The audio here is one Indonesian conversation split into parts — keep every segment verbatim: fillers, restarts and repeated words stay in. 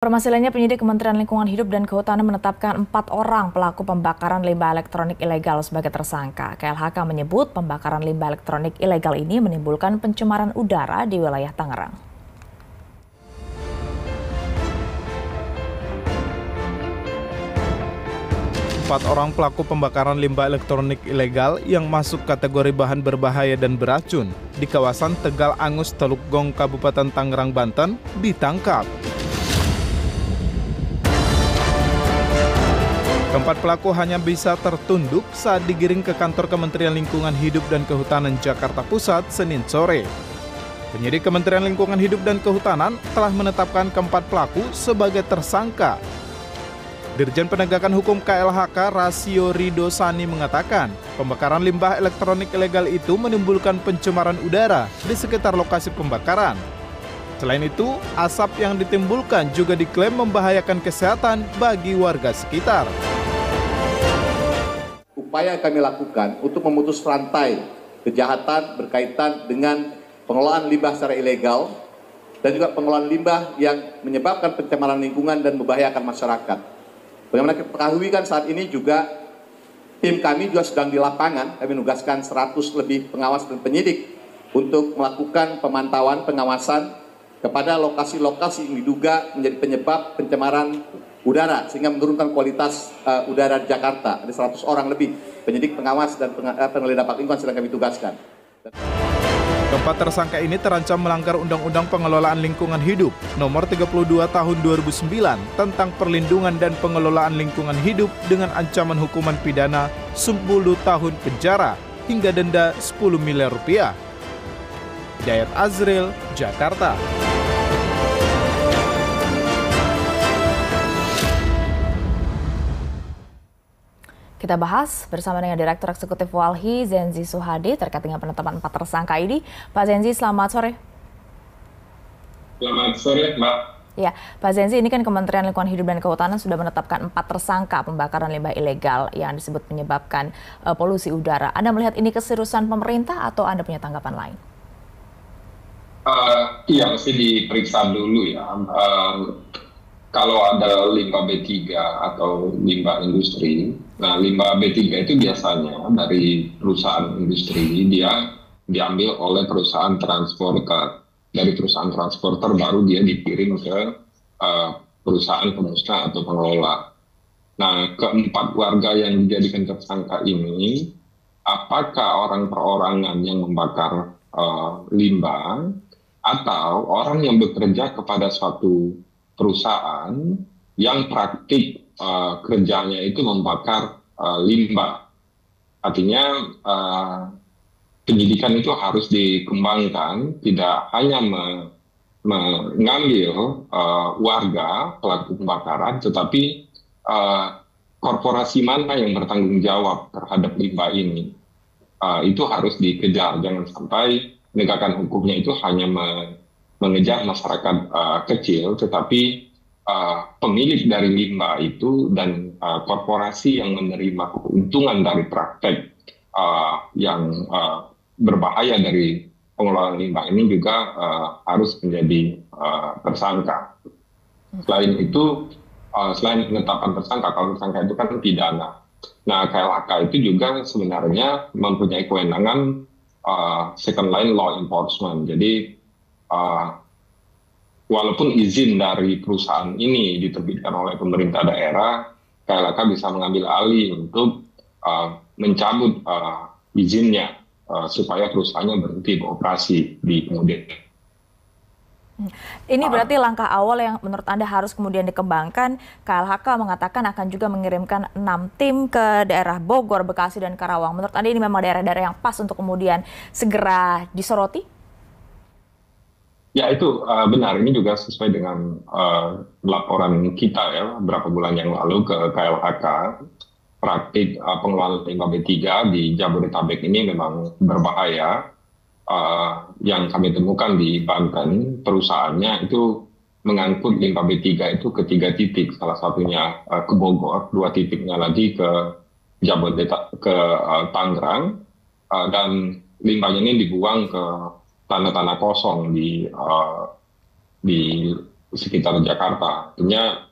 Informasi lainnya, penyidik Kementerian Lingkungan Hidup dan Kehutanan menetapkan empat orang pelaku pembakaran limbah elektronik ilegal sebagai tersangka. K L H K menyebut pembakaran limbah elektronik ilegal ini menimbulkan pencemaran udara di wilayah Tangerang. Empat orang pelaku pembakaran limbah elektronik ilegal yang masuk kategori bahan berbahaya dan beracun di kawasan Tegal Angus Teluk Gong, Kabupaten Tangerang, Banten, ditangkap. Keempat pelaku hanya bisa tertunduk saat digiring ke kantor Kementerian Lingkungan Hidup dan Kehutanan Jakarta Pusat Senin sore. Penyidik Kementerian Lingkungan Hidup dan Kehutanan telah menetapkan keempat pelaku sebagai tersangka. Dirjen Penegakan Hukum K L H K Rasio Rido Sani mengatakan, pembakaran limbah elektronik ilegal itu menimbulkan pencemaran udara di sekitar lokasi pembakaran. Selain itu, asap yang ditimbulkan juga diklaim membahayakan kesehatan bagi warga sekitar. Upaya yang kami lakukan untuk memutus rantai kejahatan berkaitan dengan pengelolaan limbah secara ilegal dan juga pengelolaan limbah yang menyebabkan pencemaran lingkungan dan membahayakan masyarakat. Bagaimana kita ketahui kan saat ini juga tim kami juga sedang di lapangan, kami menugaskan seratus lebih pengawas dan penyidik untuk melakukan pemantauan pengawasan kepada lokasi-lokasi yang diduga menjadi penyebab pencemaran udara sehingga menurunkan kualitas uh, udara di Jakarta. Ada seratus orang lebih penyidik, pengawas, dan peneliti dampak lingkungan sedang kami tugaskan. Keempat tersangka ini terancam melanggar Undang-Undang Pengelolaan Lingkungan Hidup Nomor tiga puluh dua Tahun dua ribu sembilan tentang Perlindungan dan Pengelolaan Lingkungan Hidup dengan ancaman hukuman pidana sepuluh tahun penjara hingga denda sepuluh miliar rupiah. Dayat Azril, Jakarta. Kita bahas bersama dengan Direktur Eksekutif Walhi, Zenzi Suhadi, terkait dengan penetapan empat tersangka ini. Pak Zenzi, selamat sore. Selamat sore, Mbak. Ya, Pak Zenzi, ini kan Kementerian Lingkungan Hidup dan Kehutanan sudah menetapkan empat tersangka pembakaran limbah ilegal yang disebut menyebabkan uh, polusi udara. Anda melihat ini keseriusan pemerintah atau Anda punya tanggapan lain? Uh, iya, mesti diperiksa dulu ya. Uh, Kalau ada limbah B tiga atau limbah industri, nah limbah B tiga itu biasanya dari perusahaan industri, dia diambil oleh perusahaan transporter. Dari perusahaan transporter baru dia dikirim ke uh, perusahaan pemusnah atau pengelola. Nah, keempat warga yang dijadikan tersangka ini, apakah orang perorangan yang membakar uh, limbah atau orang yang bekerja kepada suatu perusahaan yang praktik uh, kerjanya itu membakar uh, limbah. Artinya uh, penyidikan itu harus dikembangkan, tidak hanya me mengambil uh, warga pelaku pembakaran, tetapi uh, korporasi mana yang bertanggung jawab terhadap limbah ini. Uh, itu harus dikejar, jangan sampai penegakan hukumnya itu hanya me mengejar masyarakat uh, kecil, tetapi uh, pemilik dari limbah itu dan uh, korporasi yang menerima keuntungan dari praktek uh, yang uh, berbahaya dari pengelolaan limbah ini juga uh, harus menjadi uh, tersangka. Selain itu, uh, selain penetapan tersangka, kalau tersangka itu kan pidana. Nah, K L H K itu juga sebenarnya mempunyai kewenangan uh, second line law enforcement. Jadi, Uh, walaupun izin dari perusahaan ini diterbitkan oleh pemerintah daerah, K L H K bisa mengambil alih untuk uh, mencabut uh, izinnya uh, supaya perusahaannya berhenti beroperasi di kemudian. Ini berarti langkah awal yang menurut Anda harus kemudian dikembangkan. K L H K mengatakan akan juga mengirimkan enam tim ke daerah Bogor, Bekasi, dan Karawang. Menurut Anda ini memang daerah-daerah yang pas untuk kemudian segera disoroti? Ya, itu uh, benar. Ini juga sesuai dengan uh, laporan kita ya beberapa bulan yang lalu ke K L H K. Praktik uh, pengelolaan limbah B tiga di Jabodetabek ini memang berbahaya. Uh, yang kami temukan di Banten, perusahaannya itu mengangkut limbah B tiga itu ke tiga titik. Salah satunya uh, ke Bogor, dua titiknya lagi ke Jabodetabek, ke uh, Tangerang, uh, dan limbahnya ini dibuang ke tanah-tanah kosong di uh, di sekitar Jakarta. Artinya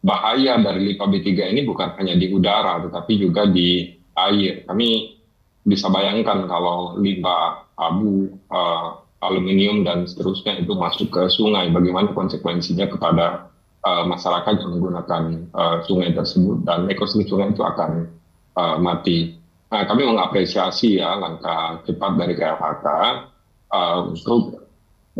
bahaya dari Lipa B tiga ini bukan hanya di udara, tetapi juga di air. Kami bisa bayangkan kalau limbah abu, uh, aluminium, dan seterusnya itu masuk ke sungai, bagaimana konsekuensinya kepada uh, masyarakat yang menggunakan uh, sungai tersebut, dan ekosistem sungai itu akan uh, mati. Nah, kami mengapresiasi ya langkah cepat dari K L H K uh, untuk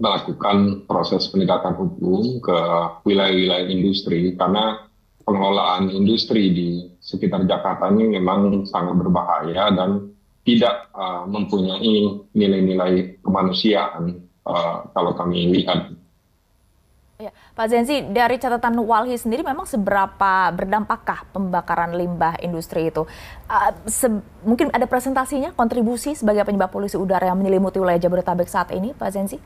melakukan proses penegakan hukum ke wilayah-wilayah industri, karena pengelolaan industri di sekitar Jakarta ini memang sangat berbahaya dan tidak uh, mempunyai nilai-nilai kemanusiaan uh, kalau kami lihat. Ya, Pak Zenzi, dari catatan Walhi sendiri memang seberapa berdampakkah pembakaran limbah industri itu? Uh, mungkin ada presentasinya, kontribusi sebagai penyebab polusi udara yang menyelimuti wilayah Jabodetabek saat ini, Pak Zenzi?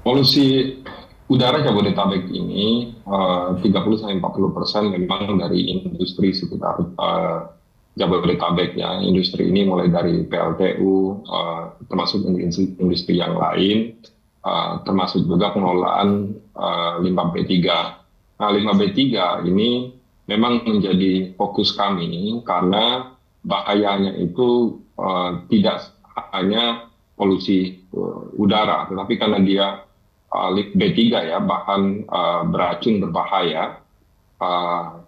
Polusi udara Jabodetabek ini uh, tiga puluh sampai empat puluh persen memang dari industri sekitar uh, Jabodetabek ya. Industri ini mulai dari P L T U, uh, termasuk industri, industri yang lain, uh, termasuk juga pengelolaan uh, limbah B tiga. Nah, limbah B tiga ini memang menjadi fokus kami karena bahayanya itu uh, tidak hanya polusi uh, udara, tetapi karena dia Uh, B tiga ya, bahan uh, beracun berbahaya, uh,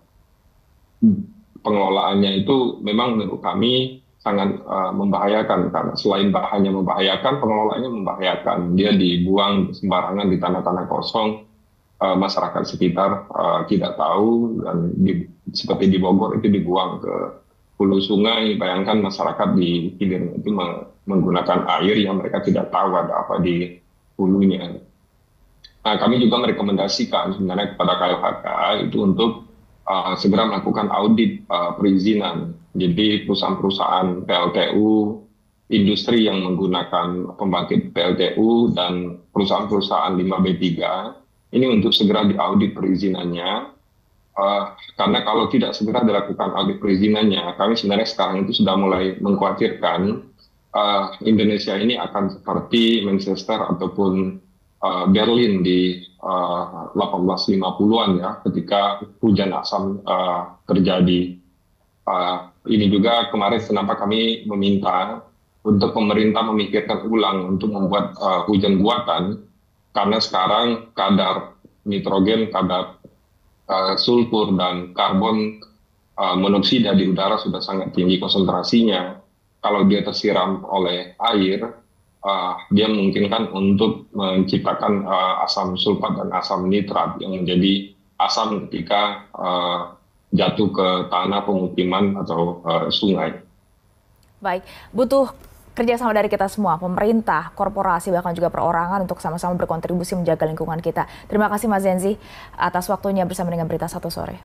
pengelolaannya itu memang menurut kami sangat uh, membahayakan, karena selain bahannya membahayakan, pengelolaannya membahayakan. Dia dibuang sembarangan di tanah-tanah kosong, uh, masyarakat sekitar uh, tidak tahu, dan di, seperti di Bogor itu dibuang ke hulu sungai. Bayangkan masyarakat di hilir itu menggunakan air yang mereka tidak tahu ada apa di hulunya. Nah, kami juga merekomendasikan sebenarnya kepada K L H K itu untuk uh, segera melakukan audit uh, perizinan. Jadi perusahaan-perusahaan P L T U, industri yang menggunakan pembangkit P L T U, dan perusahaan-perusahaan limbah B tiga, ini untuk segera diaudit perizinannya. Uh, karena kalau tidak segera dilakukan audit perizinannya, kami sebenarnya sekarang itu sudah mulai mengkhawatirkan uh, Indonesia ini akan seperti Manchester ataupun Berlin di uh, delapan belas lima puluhan ya, ketika hujan asam uh, terjadi. Uh, ini juga kemarin kenapa kami meminta untuk pemerintah memikirkan ulang untuk membuat uh, hujan buatan, karena sekarang kadar nitrogen, kadar uh, sulfur, dan karbon uh, monoksida di udara sudah sangat tinggi konsentrasinya. Kalau dia tersiram oleh air, Uh, dia memungkinkan untuk menciptakan uh, asam sulfat dan asam nitrat yang menjadi asam ketika uh, jatuh ke tanah pemukiman atau uh, sungai. Baik, butuh kerjasama dari kita semua, pemerintah, korporasi, bahkan juga perorangan untuk sama-sama berkontribusi menjaga lingkungan kita. Terima kasih Mas Zenzi atas waktunya bersama dengan Berita Satu Sore.